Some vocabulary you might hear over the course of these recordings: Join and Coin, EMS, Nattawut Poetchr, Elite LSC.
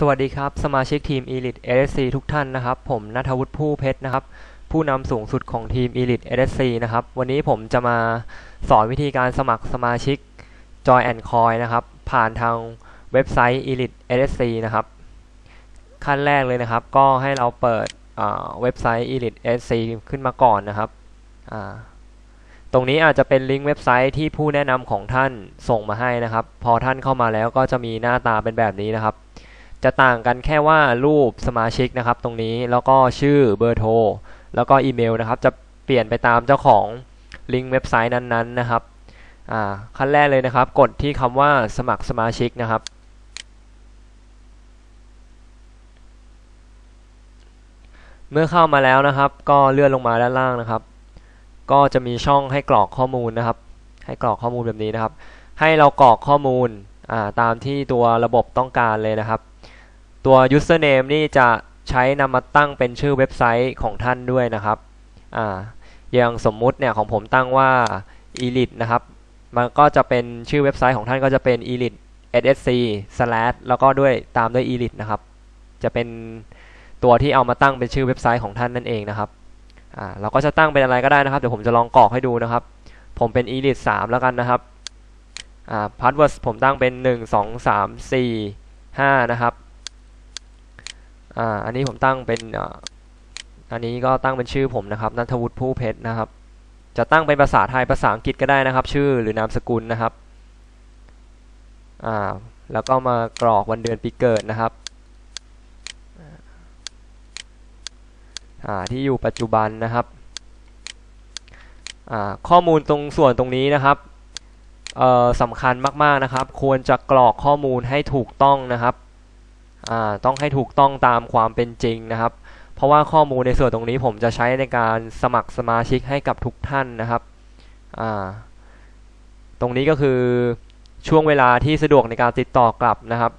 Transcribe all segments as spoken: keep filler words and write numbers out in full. สวัสดีครับสมาชิกทีม Elite เอล เอส ซี ทุกท่านนะครับผมณัฐวุฒิผู้เพชรนะครับผู้นำสูงสุดของทีม Elite เอล เอส ซี นะครับวันนี้ผมจะมาสอนวิธีการสมัครสมาชิก Join and Coin นะครับผ่านทางเว็บไซต์ Elite เอล เอส ซี นะครับขั้นแรกเลยนะครับก็ให้เราเปิดเว็บไซต์ Elite เอล เอส ซี ขึ้นมาก่อนนะครับตรงนี้อาจจะเป็นลิงก์เว็บไซต์ที่ผู้แนะนำของท่านส่งมาให้นะครับพอท่านเข้ามาแล้วก็จะมีหน้าตาเป็นแบบนี้นะครับจะต่างกันแค่ว่ารูปสมาชิกนะครับตรงนี้แล้วก็ชื่อเบอร์โทรแล้วก็อีเมลนะครับจะเปลี่ยนไปตามเจ้าของลิงก์เว็บไซต์นั้นๆนะครับอ่าขั้นแรกเลยนะครับกดที่คำว่าสมัครสมาชิกนะครับเมื่อเข้ามาแล้วนะครับก็เลื่อนลงมาด้านล่างนะครับก็จะมีช่องให้กรอกข้อมูลนะครับให้กรอกข้อมูลแบบนี้นะครับให้เรากรอกข้อมูลอ่าตามที่ตัวระบบต้องการเลยนะครับตัว username นี่จะใช้นำมาตั้งเป็นชื่อเว็บไซต์ของท่านด้วยนะครับอ่าอย่างสมมุติเนี่ยของผมตั้งว่า elite นะครับมันก็จะเป็นชื่อเว็บไซต์ของท่านก็จะเป็น elite เอส เอส ซี slash แล้วก็ด้วยตามด้วย elite นะครับจะเป็นตัวที่เอามาตั้งเป็นชื่อเว็บไซต์ของท่านนั่นเองนะครับอ่าเราก็จะตั้งเป็นอะไรก็ได้นะครับเดี๋ยวผมจะลองกรอกให้ดูนะครับผมเป็น elite สามแล้วกันนะครับอ่า password ผมตั้งเป็นหนึ่ง สอง สาม สี่ ห้านะครับอ่าอันนี้ผมตั้งเป็นอ่าอันนี้ก็ตั้งเป็นชื่อผมนะครับณัฐวุฒิผู้เพชรนะครับจะตั้งเป็นภาษาไทยภาษาอังกฤษก็ได้นะครับชื่อหรือนามสกุลนะครับอ่าแล้วก็มากรอกวันเดือนปีเกิดนะครับอ่าที่อยู่ปัจจุบันนะครับอ่าข้อมูลตรงส่วนตรงนี้นะครับเอ่อสำคัญมากๆนะครับควรจะกรอกข้อมูลให้ถูกต้องนะครับต้องให้ถูกต้องตามความเป็นจริงนะครับเพราะว่าข้อมูลในส่วนตรงนี้ผมจะใช้ในการสมัครสมาชิกให้กับทุกท่านนะครับตรงนี้ก็คือช่วงเวลาที่สะดวกในการติดต่อกลับนะครับ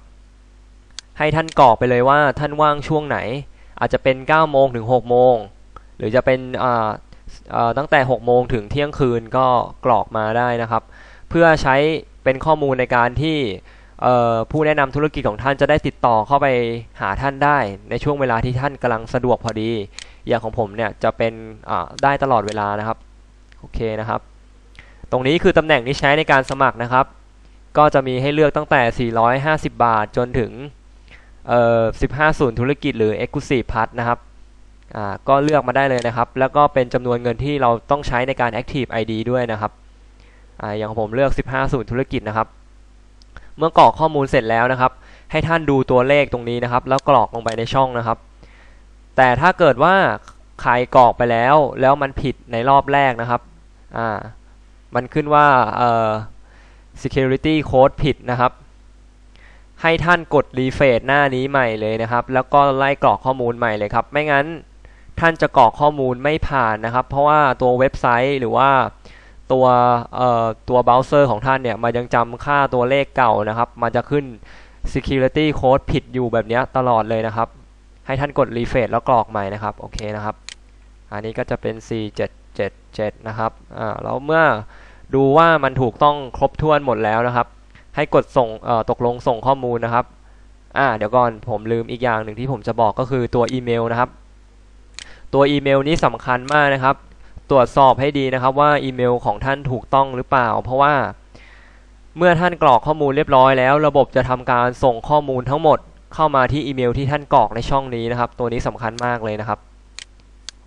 ให้ท่านกรอกไปเลยว่าท่านว่างช่วงไหนอาจจะเป็นเก้าโมงถึงหกโมงหรือจะเป็นตั้งแต่หกโมงถึงเที่ยงคืนก็กรอกมาได้นะครับเพื่อใช้เป็นข้อมูลในการที่ผู้แนะนำธุรกิจของท่านจะได้ติดต่อเข้าไปหาท่านได้ในช่วงเวลาที่ท่านกำลังสะดวกพอดีอย่างของผมเนี่ยจะเป็นได้ตลอดเวลานะครับโอเคนะครับตรงนี้คือตำแหน่งที่ใช้ในการสมัครนะครับก็จะมีให้เลือกตั้งแต่สี่ร้อยห้าสิบบาทจนถึงสิบห้าศูนย์ธุรกิจหรือ Exclusive Pass นะครับก็เลือกมาได้เลยนะครับแล้วก็เป็นจำนวนเงินที่เราต้องใช้ในการ Active ไอ ดี ด้วยนะครับอย่างของผมเลือกสิบห้าศูนย์ธุรกิจนะครับเมื่อกรอกข้อมูลเสร็จแล้วนะครับให้ท่านดูตัวเลขตรงนี้นะครับแล้วกรอกลงไปในช่องนะครับแต่ถ้าเกิดว่าใครกรอกไปแล้วแล้วมันผิดในรอบแรกนะครับอ่ามันขึ้นว่าเอ่อ security code ผิดนะครับให้ท่านกดรีเฟรชหน้านี้ใหม่เลยนะครับแล้วก็ไล่กรอกข้อมูลใหม่เลยครับไม่งั้นท่านจะกรอกข้อมูลไม่ผ่านนะครับเพราะว่าตัวเว็บไซต์หรือว่าตัวเอ่อตัวเบราว์เซอร์ของท่านเนี่ยมันยังจำค่าตัวเลขเก่านะครับมันจะขึ้น security code ผิดอยู่แบบนี้ตลอดเลยนะครับให้ท่านกดรีเฟรชแล้วกรอกใหม่นะครับโอเคนะครับอันนี้ก็จะเป็น สี่ เจ็ด เจ็ด เจ็ด นะครับอ่าแล้วเมื่อดูว่ามันถูกต้องครบถ้วนหมดแล้วนะครับให้กดส่งเอ่อตกลงส่งข้อมูลนะครับอ่าเดี๋ยวก่อนผมลืมอีกอย่างหนึ่งที่ผมจะบอกก็คือตัวอีเมลนะครับตัวอีเมลนี้สำคัญมากนะครับตรวจสอบให้ดีนะครับว่าอีเมลของท่านถูกต้องหรือเปล่าเพราะว่าเมื่อท่านกรอกข้อมูลเรียบร้อยแล้วระบบจะทำการส่งข้อมูลทั้งหมดเข้ามาที่อีเมลที่ท่านกรอกในช่องนี้นะครับตัวนี้สำคัญมากเลยนะครับ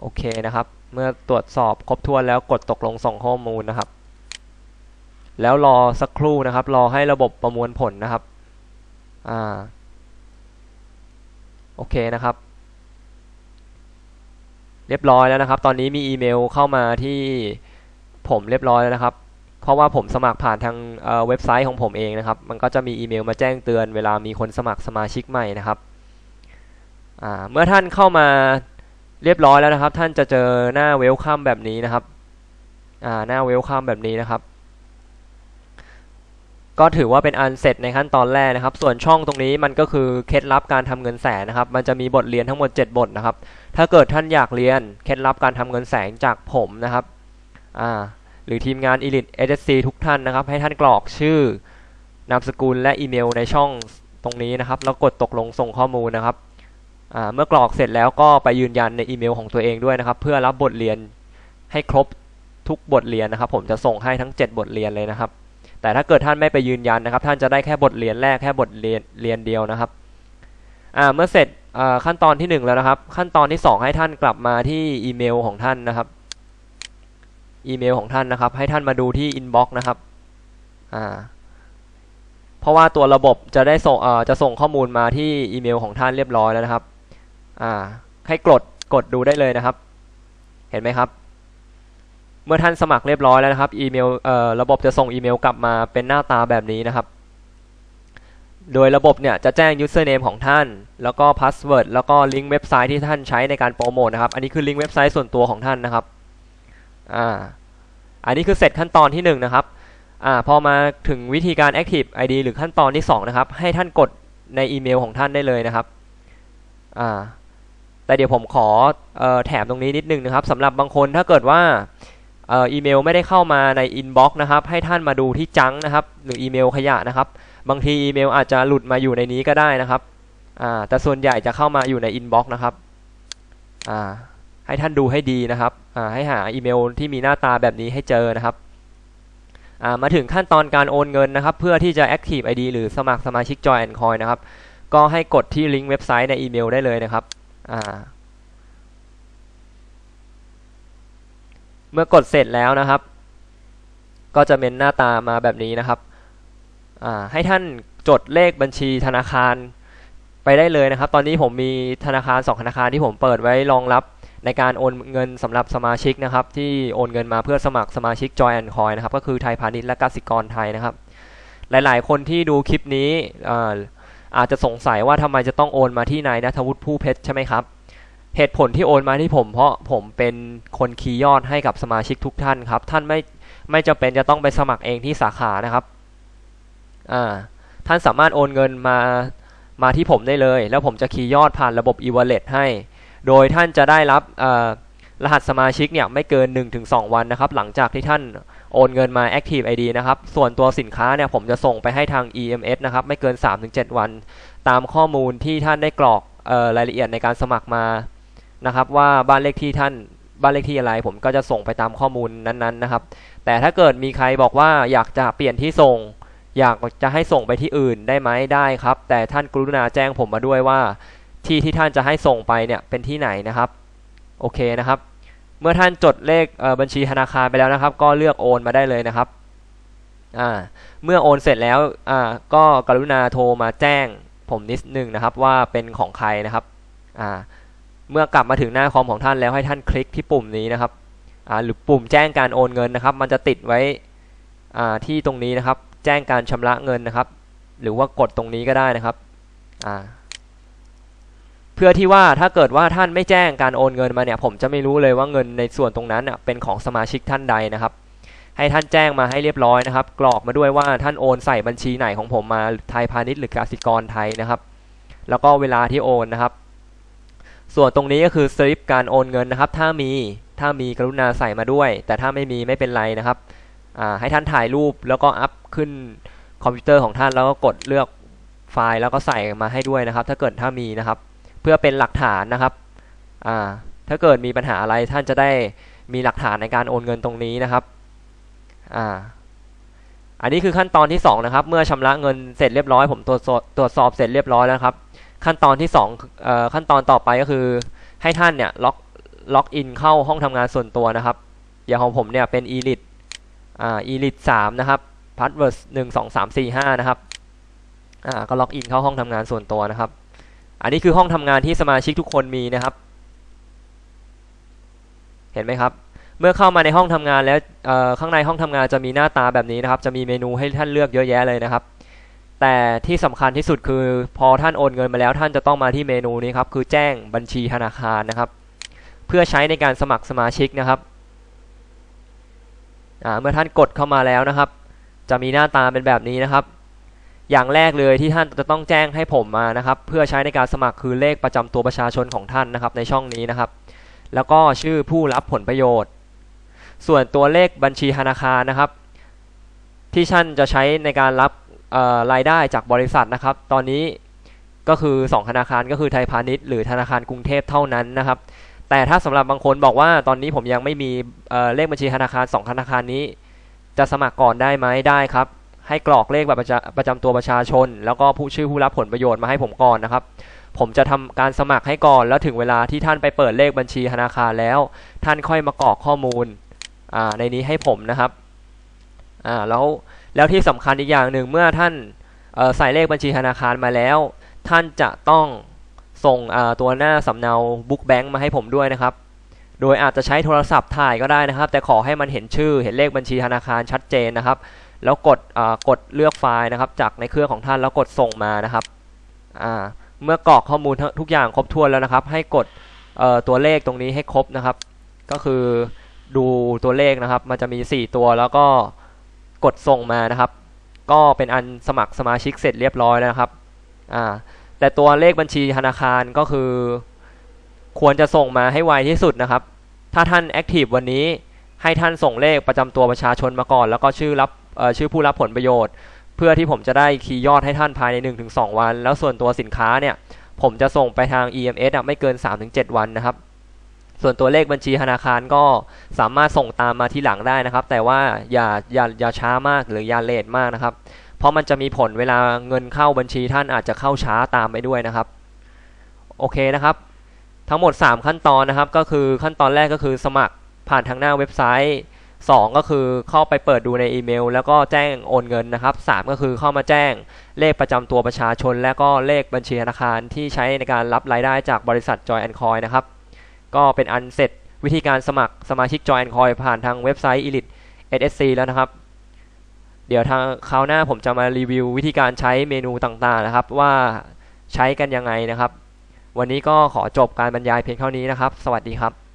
โอเคนะครับเมื่อตรวจสอบครบถ้วนแล้วกดตกลงส่งข้อมูลนะครับแล้วรอสักครู่นะครับรอให้ระบบประมวลผลนะครับอ่าโอเคนะครับเรียบร้อยแล้วนะครับตอนนี้มีอีเมลเข้ามาที่ผมเรียบร้อยแล้วนะครับเพราะว่าผมสมัครผ่านทางเอ่อเว็บไซต์ของผมเองนะครับมันก็จะมีอีเมลมาแจ้งเตือนเวลามีคนสมัครสมาชิกใหม่นะครับอ่าเมื่อท่านเข้ามาเรียบร้อยแล้วนะครับท่านจะเจอหน้าเวลคัมแบบนี้นะครับอ่าหน้าเวลคัมแบบนี้นะครับก็ถือว่าเป็นอันเสร็จในขั้นตอนแรกนะครับส่วนช่องตรงนี้มันก็คือเคล็ดลับการทำเงินแสนนะครับมันจะมีบทเรียนทั้งหมดเจ็ดบทนะครับถ้าเกิดท่านอยากเรียนเคล็ดลับการทำเงินแสนจากผมนะครับอ่าหรือทีมงาน Elite เอล เอส ซี ทุกท่านนะครับให้ท่านกรอกชื่อนามสกุลและอีเมลในช่องต รงนี้นะครับแล้วกดตกลงส่งข้อมูลนะครับเมื่อกรอกเสร็จแล้วก็ไปยืนยันในอีเมลของตัวเองด้วยนะครับเพื่อรับบทเรียนให้ครบทุกบทเรียนนะครับผมจะส่งให้ทั้งเจ็ดบทเรียนเลยนะครับแต่ถ้าเกิดท่านไม่ไปยืนยันนะครับท่านจะได้แค่บทเรียนแรกแค่บทเรียนเรียนเดียวนะครับเมื่อเสร็จขั้นตอนที่หนึ่งแล้วนะครับขั้นตอนที่สองให้ท่านกลับมาที่อีเมลของท่านนะครับอีเมลของท่านนะครับให้ท่านมาดูที่อินบ็อกซ์นะครับเพราะว่าตัวระบบจะได้ส่งจะส่งข้อมูลมาที่อีเมลของท่านเรียบร้อยแล้วนะครับให้กดกดดูได้เลยนะครับเห็นไหมครับเมื่อท่านสมัครเรียบร้อยแล้วนะครับอีเมลระบบจะส่งอีเมลกลับมาเป็นหน้าตาแบบนี้นะครับโดยระบบเนี่ยจะแจ้ง username ของท่านแล้วก็ password แล้วก็ลิงก์เว็บไซต์ที่ท่านใช้ในการโปรโมทนะครับอันนี้คือลิงก์เว็บไซต์ส่วนตัวของท่านนะครับอ่าอันนี้คือเสร็จขั้นตอนที่หนึ่ง นะครับอ่าพอมาถึงวิธีการ active ไอ ดี หรือขั้นตอนที่สองนะครับให้ท่านกดในอีเมลของท่านได้เลยนะครับอ่าแต่เดี๋ยวผมขอเอ่อแถมตรงนี้นิดนึงนะครับสำหรับบางคนถ้าเกิดว่าเอ่ออีเมลไม่ได้เข้ามาใน inbox นะครับให้ท่านมาดูที่จังนะครับหรืออีเมลขยะนะครับบางทีอีเมลอาจจะหลุดมาอยู่ในนี้ก็ได้นะครับอ่าแต่ส่วนใหญ่จะเข้ามาอยู่ใน inbox นะครับอ่าให้ท่านดูให้ดีนะครับอ่าให้หาอีเมลที่มีหน้าตาแบบนี้ให้เจอนะครับอ่ามาถึงขั้นตอนการโอนเงินนะครับเพื่อที่จะ active ไอ ดี หรือสมัครสมาชิก Joy แอนด์ Coin นะครับก็ให้กดที่ลิงก์เว็บไซต์ในอีเมลได้เลยนะครับอ่าเมื่อกดเสร็จแล้วนะครับก็จะเป็นหน้าตามาแบบนี้นะครับอ่าให้ท่านจดเลขบัญชีธนาคารไปได้เลยนะครับตอนนี้ผมมีธนาคารสองธนาคารที่ผมเปิดไว้รองรับในการโอนเงินสำหรับสมาชิกนะครับที่โอนเงินมาเพื่อสมัครสมาชิก Joy แอนด์ Coin นะครับก็คือไทยพาณิชย์และกสิกรไทยนะครับหลายๆคนที่ดูคลิปนี้อ่าอาจจะสงสัยว่าทำไมจะต้องโอนมาที่นายณัฐวุฒิผู้เพชรใช่ไหมครับเหตุผลที่โอนมาที่ผมเพราะผมเป็นคนคีย์ยอดให้กับสมาชิกทุกท่านครับท่านไม่ไม่จำเป็นจะต้องไปสมัครเองที่สาขานะครับอ่าท่านสามารถโอนเงินมามาที่ผมได้เลยแล้วผมจะคีย์ยอดผ่านระบบ e-wallet ให้โดยท่านจะได้รับรหัสสมาชิกเนี่ยไม่เกิน หนึ่งถึงสอง วันนะครับหลังจากที่ท่านโอนเงินมา Active ไอ ดี นะครับส่วนตัวสินค้าเนี่ยผมจะส่งไปให้ทาง อี เอ็ม เอส นะครับไม่เกิน สามถึงเจ็ด วันตามข้อมูลที่ท่านได้กรอกรายละเอียดในการสมัครมานะครับว่าบ้านเลขที่ท่านบ้านเลขที่อะไรผมก็จะส่งไปตามข้อมูลนั้นๆนะครับแต่ถ้าเกิดมีใครบอกว่าอยากจะเปลี่ยนที่ส่งอยากจะให้ส่งไปที่อื่นได้ไหมได้ครับแต่ท่านกรุณาแจ้งผมมาด้วยว่าที่ที่ท่านจะให้ส่งไปเนี่ยเป็นที่ไหนนะครับโอเคนะครับเมื่อท่านจดเลขบัญชีธนาคารไปแล้วนะครับก็เลือกโอนมาได้เลยนะครับอ่าเมื่อโอนเสร็จแล้วอ่าก็กรุณาโทรมาแจ้งผมนิดนึงนะครับว่าเป็นของใครนะครับอ่าเมื่อกลับมาถึงหน้าคอมของท่านแล้วให้ท่านคลิกที่ปุ่มนี้นะครับอ่าหรือปุ่มแจ้งการโอนเงินนะครับมันจะติดไว้อ่าที่ตรงนี้นะครับแจ้งการชำระเงินนะครับหรือว่ากดตรงนี้ก็ได้นะครับอ่าเพื่อที่ว่าถ้าเกิดว่าท่านไม่แจ้งการโอนเงินมาเนี่ยผมจะไม่รู้เลยว่าเงินในส่วนตรงนั้นอ่ะเป็นของสมาชิกท่านใดนะครับให้ท่านแจ้งมาให้เรียบร้อยนะครับกรอกมาด้วยว่าท่านโอนใส่บัญชีไหนของผมมาไทยพาณิชย์หรือกสิกรไทยนะครับแล้วก็เวลาที่โอนนะครับส่วนตรงนี้ก็คือสลิปการโอนเงินนะครับถ้ามีถ้ามีกรุณาใส่มาด้วยแต่ถ้าไม่มีไม่เป็นไรนะครับให้ท่านถ่ายรูปแล้วก็อัพขึ้นคอมพิวเตอร์ของท่านแล้วก็กดเลือกไฟล์แล้วก็ใส่มาให้ด้วยนะครับถ้าเกิดถ้ามีนะครับเพื่อเป็นหลักฐานนะครับถ้าเกิดมีปัญหาอะไรท่านจะได้มีหลักฐานในการโอนเงินตรงนี้นะครับอ่าอันนี้คือขั้นตอนที่สองนะครับเมื่อชำระเงินเสร็จเรียบร้อยผมตรวจตรวจสอบเสร็จเรียบร้อยแล้วครับขั้นตอนที่สองเอ่อขั้นตอนต่อไปก็คือให้ท่านเนี่ยล็อกล็อกอินเข้าห้องทำงานส่วนตัวนะครับอย่างของผมเนี่ยเป็น Elite อ่า Elite สามนะครับ Password หนึ่ง สอง สาม สี่ ห้านะครับอ่าก็ล็อกอินเข้าห้องทำงานส่วนตัวนะครับอันนี้คือห้องทำงานที่สมาชิกทุกคนมีนะครับเห็นไหมครับเมื่อเข้ามาในห้องทำงานแล้วเอ่อข้างในห้องทำงานจะมีหน้าตาแบบนี้นะครับจะมีเมนูให้ท่านเลือกเยอะแยะเลยนะครับแต่ที่สำคัญที่สุดคือพอท่านโอนเงินมาแล้วท่านจะต้องมาที่เมนูนี้ครับคือแจ้งบัญชีธนาคารนะครับเพื่อใช้ในการสมัครสมาชิกนะครับเมื่อท่านกดเข้ามาแล้วนะครับจะมีหน้าตาเป็นแบบนี้นะครับอย่างแรกเลยที่ท่านจะต้องแจ้งให้ผมมานะครับเพื่อใช้ในการสมัครคือเลขประจำตัวประชาชนของท่านนะครับในช่องนี้นะครับแล้วก็ชื่อผู้รับผลประโยชน์ส่วนตัวเลขบัญชีธนาคารนะครับที่ท่านจะใช้ในการรับ รายได้จากบริษัทนะครับตอนนี้ก็คือสองธนาคารก็คือไทยพาณิชย์หรือธนาคารกรุงเทพเท่านั้นนะครับแต่ถ้าสำหรับบางคนบอกว่าตอนนี้ผมยังไม่มีเลขบัญชีธนาคารสองธนาคารนี้จะสมัครก่อนได้ไหมได้ครับให้กรอกเลขบัตรประจำตัวประชาชนแล้วก็ผู้ชื่อผู้รับผลประโยชน์มาให้ผมก่อนนะครับผมจะทำการสมัครให้ก่อนแล้วถึงเวลาที่ท่านไปเปิดเลขบัญชีธนาคารแล้วท่านค่อยมากรอกข้อมูลในนี้ให้ผมนะครับแล้วแล้วที่สำคัญอีกอย่างหนึ่งเมื่อท่านใส่เลขบัญชีธนาคารมาแล้วท่านจะต้องส่งตัวหน้าสำเนาบุ๊กแบงค์มาให้ผมด้วยนะครับโดยอาจจะใช้โทรศัพท์ถ่ายก็ได้นะครับแต่ขอให้มันเห็นชื่อเห็นเลขบัญชีธนาคารชัดเจนนะครับแล้วกดกดเลือกไฟล์นะครับจากในเครื่องของท่านแล้วกดส่งมานะครับเมื่อกรอกข้อมูลทุกอย่างครบถ้วนแล้วนะครับให้กดตัวเลขตรงนี้ให้ครบนะครับก็คือดูตัวเลขนะครับมันจะมีสี่ตัวแล้วก็กดส่งมานะครับก็เป็นอันสมัครสมาชิกเสร็จเรียบร้อยแล้วนะครับอ่าแต่ตัวเลขบัญชีธนาคารก็คือควรจะส่งมาให้ไวที่สุดนะครับถ้าท่านแอคทีฟวันนี้ให้ท่านส่งเลขประจำตัวประชาชนมาก่อนแล้วก็ชื่อรับชื่อผู้รับผลประโยชน์เพื่อที่ผมจะได้คีย์ยอดให้ท่านภายใน หนึ่งถึงสอง วันแล้วส่วนตัวสินค้าเนี่ยผมจะส่งไปทาง อี เอ็ม เอส ไม่เกิน สามถึงเจ็ด วันนะครับส่วนตัวเลขบัญชีธนาคารก็สามารถส่งตามมาที่หลังได้นะครับแต่ว่าอย่าอย่าอย่าช้ามากหรืออย่าเลทมากนะครับเพราะมันจะมีผลเวลาเงินเข้าบัญชีท่านอาจจะเข้าช้าตามไปด้วยนะครับโอเคนะครับทั้งหมดสามขั้นตอนนะครับก็คือขั้นตอนแรกก็คือสมัครผ่านทางหน้าเว็บไซต์สองก็คือเข้าไปเปิดดูในอีเมลแล้วก็แจ้งโอนเงินนะครับสามก็คือเข้ามาแจ้งเลขประจำตัวประชาชนและก็เลขบัญชีธนาคารที่ใช้ในการรับรายได้จากบริษัท Joy แอนด์ Coin นะครับก็เป็นอันเสร็จวิธีการสมัครสมาชิก Joy แอนด์ Coin ผ่านทางเว็บไซต์ Elite แอล เอส ซี แล้วนะครับเดี๋ยวทางคราวหน้าผมจะมารีวิววิธีการใช้เมนูต่างๆนะครับว่าใช้กันยังไงนะครับวันนี้ก็ขอจบการบรรยายเพียงเท่านี้นะครับสวัสดีครับ